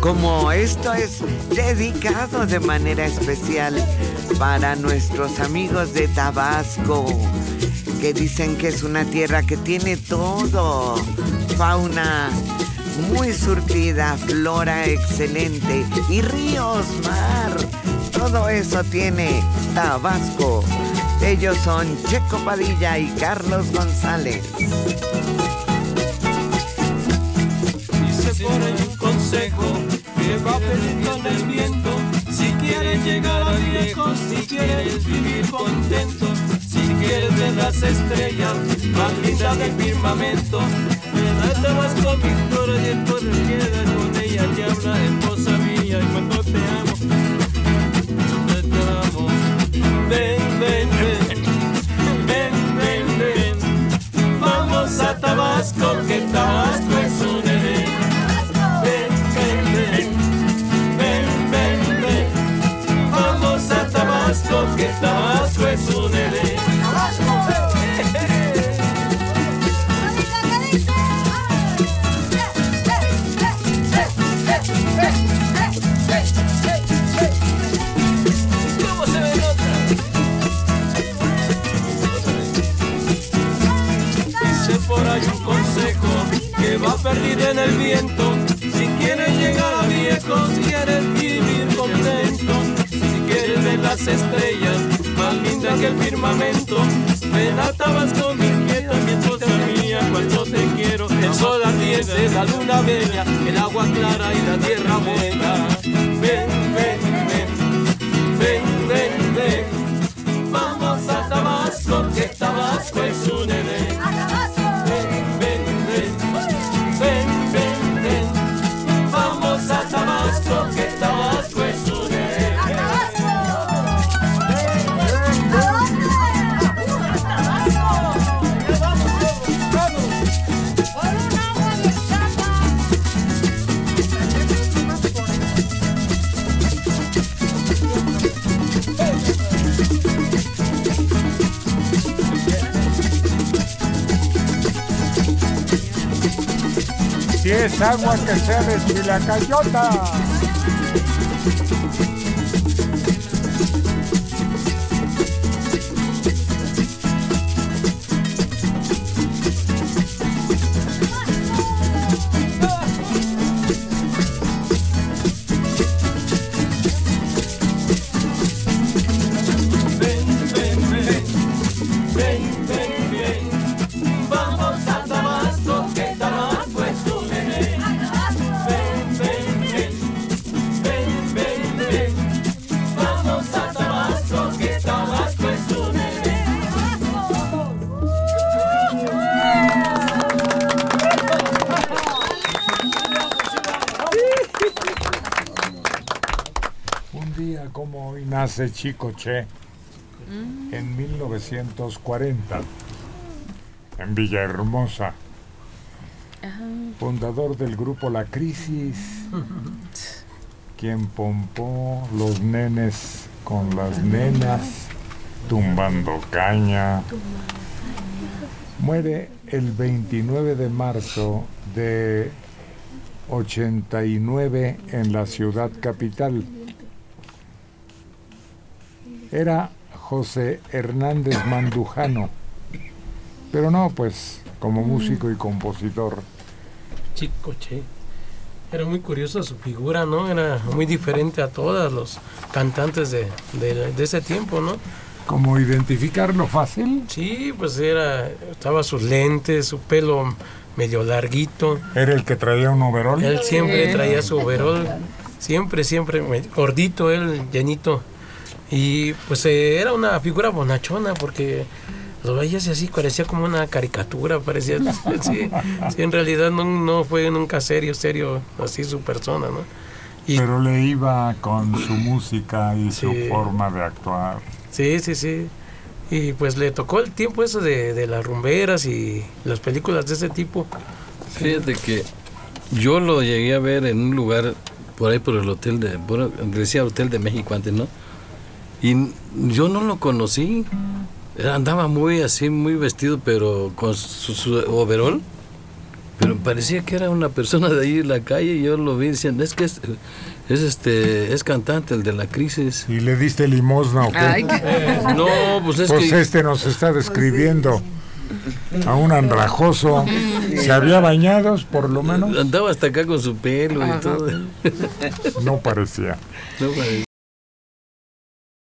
como esto es dedicado de manera especial para nuestros amigos de Tabasco, que dicen que es una tierra que tiene todo, fauna muy surtida, flora excelente y ríos, mar, todo eso tiene Tabasco. Ellos son Checo Padilla y Carlos González. Dice por ahí un consejo que va perdiendo el viento. Si quieres llegar a lejos, si quieres vivir contento, si quieres ver las estrellas más lindas del firmamento, me dabas con mi flor y después me quedas con ella. Te habla, esposa mía, y cuando te amo, ven, ven, ven, ven, ven, ven, vamos a Tabasco, que Tabasco es un bebé. Ven, ven, ven, ven, ven, ven, vamos a Tabasco, que Tabasco es un bebé. Va perdida en el viento. Si quieres llegar a viejo, si quieres vivir contento, si quieres ver las estrellas más lindas que el firmamento, ven a Tabasco, mi nieta, mi esposa mía, cuánto te quiero. El sol ardiente, la luna bella, el agua clara y la tierra buena. Ven, ven, ven, ven, ven, ven, vamos a Tabasco, que Tabasco es un bebé. Si es agua que se destila cayota. Nace Chico Che en 1940 en Villahermosa, fundador del grupo La Crisis, quien pompó los nenes con las nenas, tumbando caña. Muere el 29 de marzo de 89 en la ciudad capital. Era José Hernández Mandujano, pero no, pues, como músico y compositor. Chico Che, era muy curiosa su figura, ¿no? Era muy diferente a todos los cantantes de ese tiempo, ¿no? ¿Cómo identificarlo fácil? Sí, pues era, estaba sus lentes, su pelo medio larguito. ¿Era el que traía un overol? Él siempre traía su overol, siempre, siempre, gordito él, llenito. Y pues era una figura bonachona, porque lo veías así, parecía como una caricatura, parecía. Sí, sí, en realidad no fue nunca serio así su persona, ¿no? Y, pero le iba con su música y sí, su forma de actuar. Sí, sí, sí. Y pues le tocó el tiempo eso de las rumberas y las películas de ese tipo. Fíjate que yo lo llegué a ver en un lugar por ahí por el hotel de, bueno, decía Hotel de México antes, ¿no? Y yo no lo conocí, andaba muy así, muy vestido, pero con su overol, pero parecía que era una persona de ahí en la calle y yo lo vi diciendo, es que es cantante, el de La Crisis. ¿Y le diste limosna o qué? No, pues es que... este nos está describiendo a un andrajoso. ¿Se había bañado, por lo menos? Andaba hasta acá con su pelo y todo. No parecía.